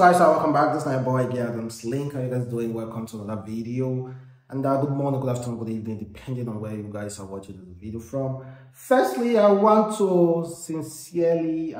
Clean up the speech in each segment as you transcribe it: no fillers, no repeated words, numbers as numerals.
guys, welcome back. This is my boy Adamslink. How are you guys doing? Welcome to another video. And good morning, good afternoon, good evening, depending on where you guys are watching this video from. Firstly, I want to sincerely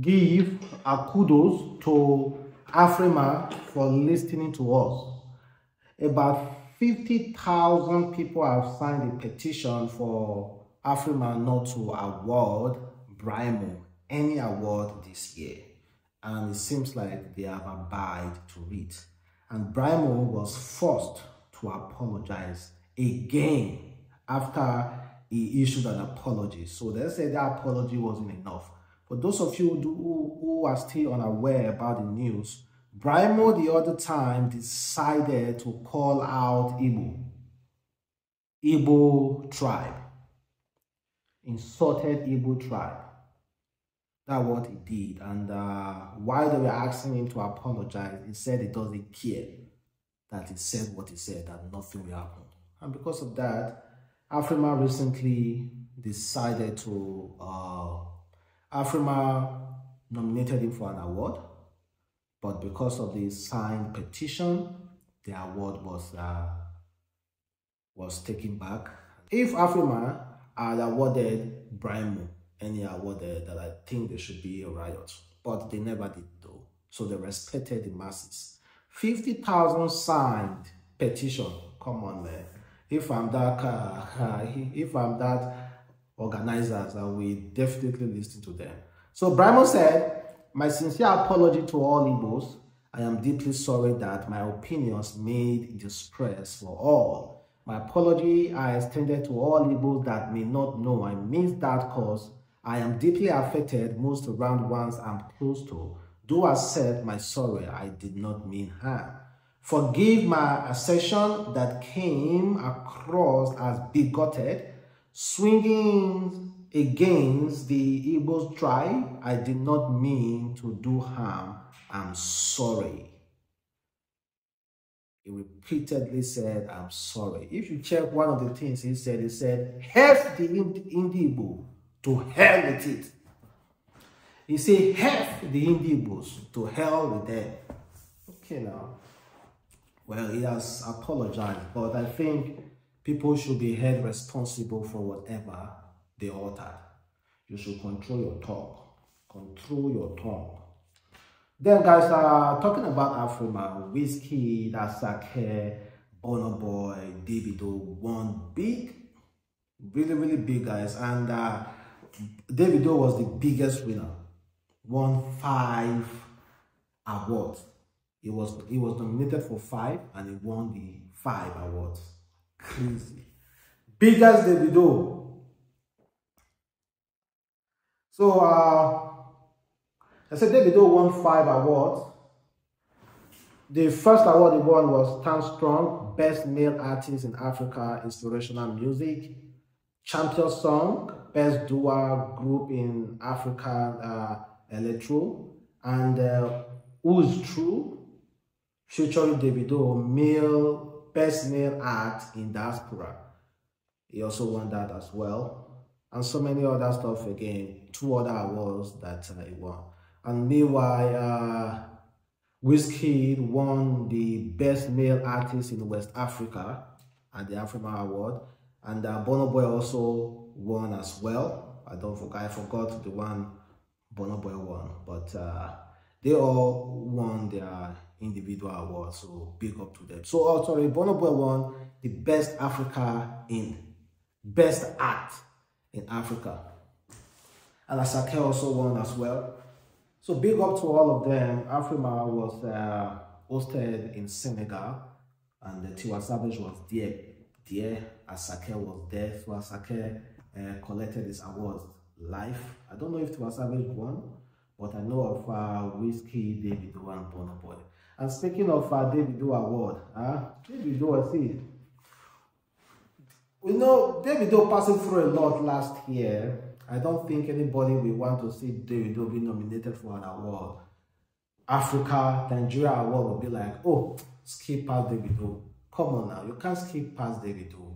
give a kudos to AFRIMA for listening to us. About 50,000 people have signed a petition for AFRIMA not to award Brymo any award this year, and it seems like they have abided to it. And Brymo was forced to apologize again after he issued an apology. So they say that apology wasn't enough. For those of you who are still unaware about the news, Brymo the other time decided to call out Igbo tribe, insulted Igbo tribe. That's what he did. And while they were asking him to apologize, he said he doesn't care, that he said what he said, that nothing will happen. And because of that, AFRIMA recently decided to, AFRIMA nominated him for an award, but because of the signed petition, the award was taken back. If AFRIMA had awarded Brymo any award that I think there should be a riot, but they never did though. So they respected the masses. 50,000 signed petition. Come on, man. If I'm that organizers, I will definitely listen to them. So Brymo said, "My sincere apology to all Igbos. I am deeply sorry that my opinions made distress for all. My apology I extended to all Igbos that may not know I missed that cause. I am deeply affected, most around ones I'm close to. Do accept my sorry, I did not mean harm. Forgive my assertion that came across as bigoted, swinging against the Igbo tribe. I did not mean to do harm, I'm sorry." He repeatedly said, "I'm sorry." If you check one of the things he said, "Half the Igbo to hell with it." He said, "Half the Igbos to hell with them." Okay, now. Well, he has apologized, but I think people should be held responsible for whatever they uttered. You should control your talk, control your tongue. Then, guys, talking about AFRIMA, Wizkid, Asake, Bono Boy, Davido, one big, really big, guys, and Davido was the biggest winner, won 5 awards. He was nominated for 5 and he won the 5 awards. Crazy. Biggest Davido. So I said Davido won 5 awards. The first award he won was Stand Strong, Best Male Artist in Africa, Inspirational Music, Champion Song, Best Dual Group in Africa, Electro, and Who's True, featuring Davido, Best Male Art in Diaspora. He also won that as well. And so many other stuff again, 2 other awards that he won. And meanwhile, Wizkid won the Best Male Artist in West Africa at the AFRIMA Award. And Bono Boy also won as well. I forgot the one Burna Boy won, but they all won their individual awards, so big up to them. So sorry, Burna Boy won the best art in Africa, and Asake also won as well. So big up to all of them. AFRIMA was hosted in Senegal, and Tiwa Savage was there. Asake was there. So Asake collected his awards live. I don't know if Tiwa Savage won, but I know of Wizkid, Davido, and Burna Boy. And speaking of Davido award, Davido, I see. We know Davido passing through a lot last year. I don't think anybody will want to see Davido be nominated for an award. Africa, Nigeria award will be like, "Oh, skip past Davido." Come on now, you can't skip past Davido.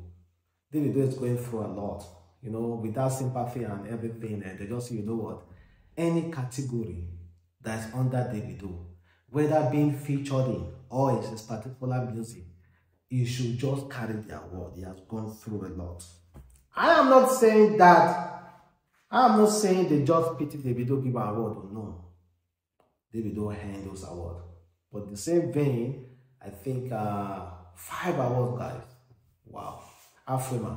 Davido is going through a lot, you know, without sympathy and everything. And they just, you know what, any category that is under Davido, whether being featured in or in his particular music, he should just carry the award. He has gone through a lot. I am not saying they just pity Davido give an award or no. Davido handles award. But in the same vein, I think 5 awards, guys. Wow. AFRIMA.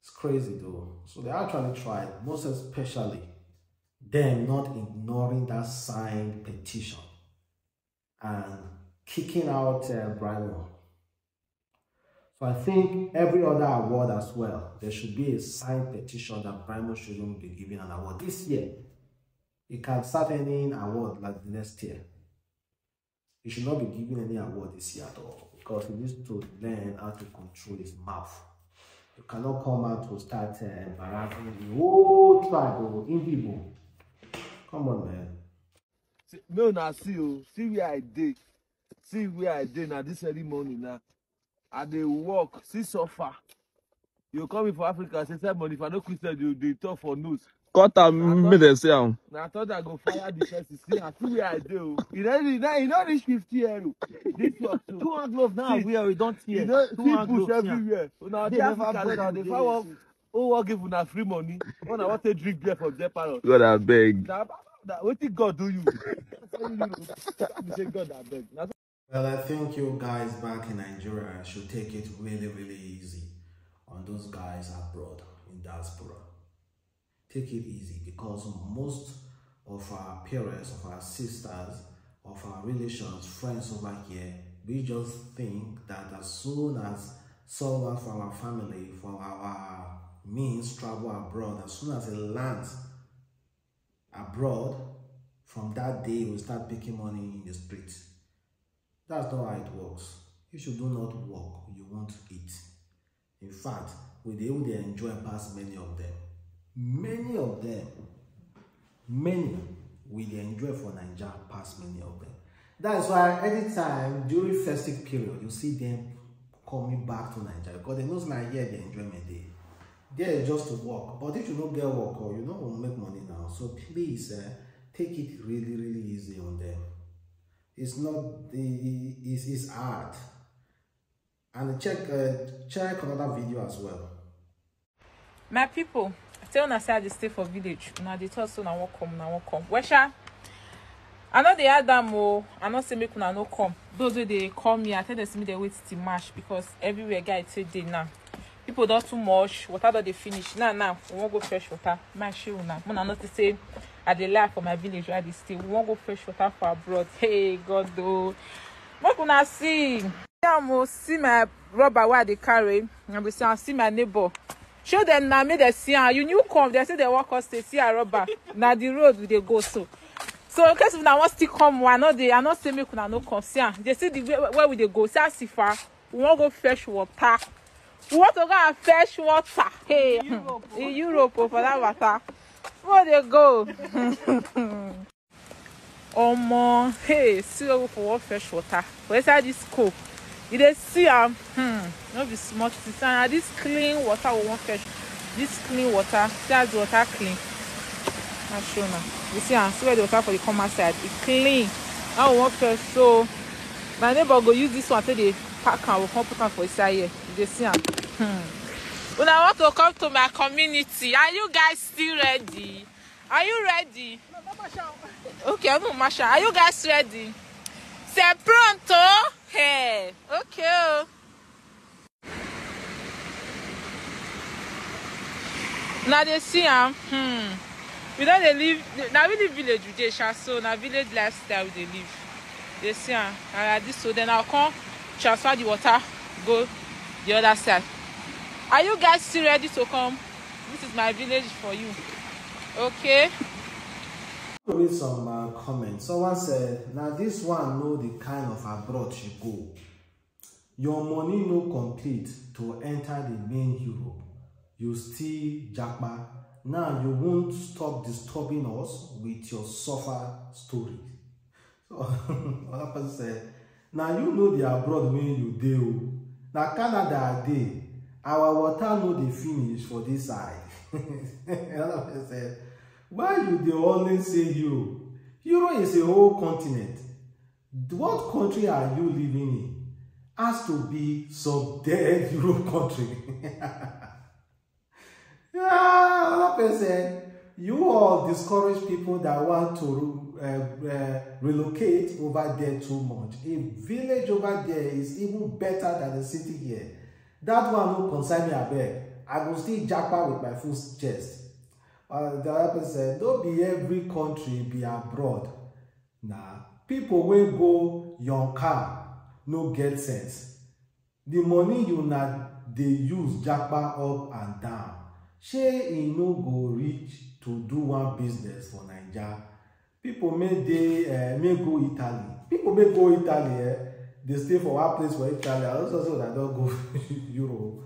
It's crazy though. So they actually tried, most especially them not ignoring that signed petition and kicking out Brymo. So I think every other award as well, there should be a signed petition that Brymo shouldn't be given an award this year. It can start any award like the next year. He should not be given any award this year at all, because he needs to learn how to control his mouth. You cannot come out to start embarrassing the whole tribal individual. Come on, man. No, now see you. See where I did. See where I did now this early morning now. And they walk, see so far. You come in for Africa, say ceremony. If I don't quit, they talk for news. Cut and made them say. I thought I go fire the first. See, I see where I do. You know reach 50 euro. This was 200 now. We don't hear. You know, 200 everywhere. Now they have a power. Oh, I give una free money. Oh, I want to drink beer for their parents. God, I beg. What did God do you? God, I beg. Well, I think you guys back in Nigeria should take it really, really easy on those guys abroad in diaspora. Take it easy, because most of our parents, of our sisters, of our relations, friends over here, we just think that as soon as someone from our family, from our means travel abroad, as soon as they land abroad, from that day we start picking money in the street. That's not how it works. If you do not work, you won't eat. In fact, we would enjoy past many of them. Many will enjoy for Nigeria past many of them. That is why anytime during festive period, you see them coming back to Nigeria, because they know Nigeria the enjoyment day. They just to work, but if you don't get work or you don't make money now, so please take it really, really easy on them. It's hard. And check another video as well. My people. Still on say I dey stay for village. Now they talk so now won't come. Wesha, I know they had them more. I know say make una no come. Those way they call me, I tell them see me they wait till March, because everywhere guy say day now. People don't too much. Water don't they finish now. We won't go fresh water. My shoe now. Mona not to say I dey live for my village where they stay. We won't go fresh water for abroad. Hey God though. Make una see. I see my rubber where they carry. I see my neighbor. Show them now, me they see her. You new come, they say they walk us, they see a rubber. Now the road they go so. So in case we now want to come, I know say me could no come. See, they see the where we they go. See how far we want go fresh water. We want to go and fresh water. Hey, in Europe for that water. Where they go? Oh man, hey, see we go for fresh water. Where's that this cool? You dey see am, not be smart. This clean water we want fresh. This clean water, see as the water clean. I show now. You see am, see where the water for the come outside. It clean. Now we want fresh. So my neighbor go use this one till they pack and we come put am for inside here. You dey see am. When I want to come to my community, are you guys still ready? Are you ready? No, okay, I'm not Masha. Are you guys ready? Se pronto. Hey, okay. Now they see am. We don't live. Now we live village today, so now village lifestyle we live. They see am. And this so then I'll come transfer the water, go the other side. Are you guys still ready to come? This is my village for you. Okay. Read some comments. Someone said, now this one know the kind of abroad you go. Your money no complete to enter the main Europe. You still jackpot. Now you won't stop disturbing us with your sofa story. So another person said, now you know the abroad when you deal. Now Canada day, our water know they finish for this side. Another person said, why you dey always say Europe? Europe is a whole continent. What country are you living in has to be some dead Europe country? Yeah, like I said, you all discourage people that want to relocate over there too much. A village over there is even better than the city here. That one no concern me a bit. I will still jackpot with my full chest. The other person, don't be every country be abroad. Nah, people will go your car, no get sense. The money you not they use jackpot up and down. Shey e no go reach to do one business for Nigeria. People may go Italy. People may go Italy. Eh? They stay for one place for Italy. I also say that don't go Europe.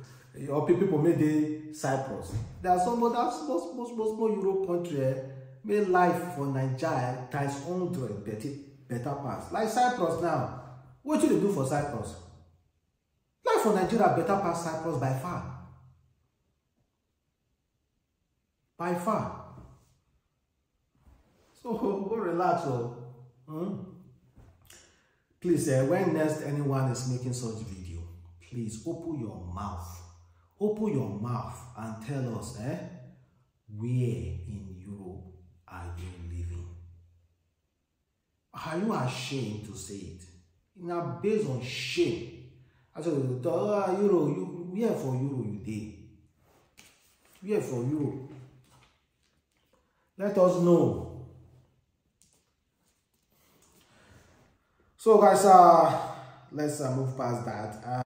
Or people may dey Cyprus. There are some other small Europe country make life for Nigeria times 100 better pass. Like Cyprus now. What do they do for Cyprus? Life for Nigeria better pass Cyprus by far. By far. So go relax. Please, when next anyone is making such video, please open your mouth. Open your mouth and tell us, where in Europe are you living? Are you ashamed to say it? Now, based on shame, I said, Euro, we are for Euro today. We are for Euro. Let us know. So guys, let's move past that.